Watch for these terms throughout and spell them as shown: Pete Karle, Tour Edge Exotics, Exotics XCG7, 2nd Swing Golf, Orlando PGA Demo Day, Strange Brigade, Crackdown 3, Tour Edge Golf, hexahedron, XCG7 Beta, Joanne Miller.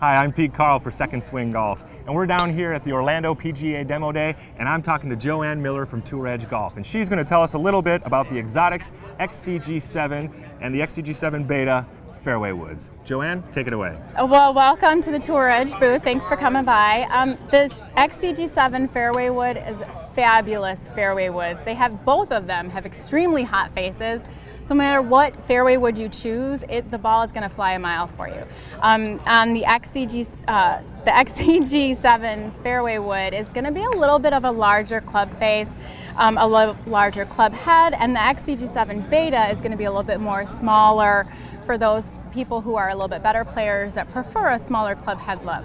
Hi, I'm Pete Karle for 2nd Swing Golf, and we're down here at the Orlando PGA Demo Day, and I'm talking to Joanne Miller from Tour Edge Golf, and she's going to tell us a little bit about the Exotics XCG7 and the XCG7 Beta fairway woods. Joanne, take it away. Well, welcome to the Tour Edge booth. Thanks for coming by. This XCG7 fairway wood is fabulous fairway woods. They have, both of them have extremely hot faces, so no matter what fairway wood you choose, the ball is going to fly a mile for you. On the XCG7 fairway wood is going to be a little bit of a larger club face, a larger club head, and the XCG7 Beta is going to be a little bit more smaller for those people who are a little bit better players that prefer a smaller club head look.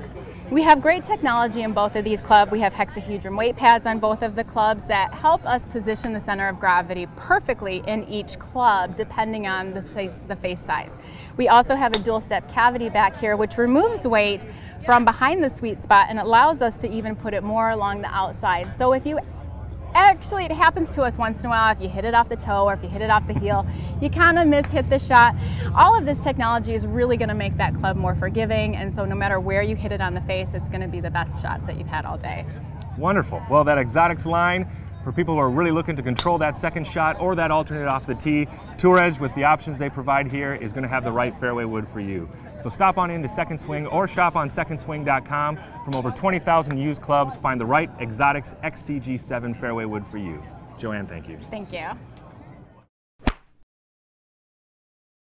We have great technology in both of these clubs. We have hexahedron weight pads on both of the clubs that help us position the center of gravity perfectly in each club depending on the face size. We also have a dual step cavity back here which removes weight from behind the sweet spot and allows us to even put it more along the outside. So if you actually, it happens to us once in a while, if you hit it off the toe or if you hit it off the heel, you kind of miss-hit the shot. All of this technology is really going to make that club more forgiving, and so no matter where you hit it on the face, it's going to be the best shot that you've had all day. Wonderful. Well, that Exotics line, for people who are really looking to control that second shot or that alternate off the tee, Tour Edge, with the options they provide here, is going to have the right fairway wood for you. So stop on into 2nd Swing or shop on 2ndswing.com. From over 20,000 used clubs, find the right Exotics XCG7 fairway wood for you. Joanne, thank you. Thank you.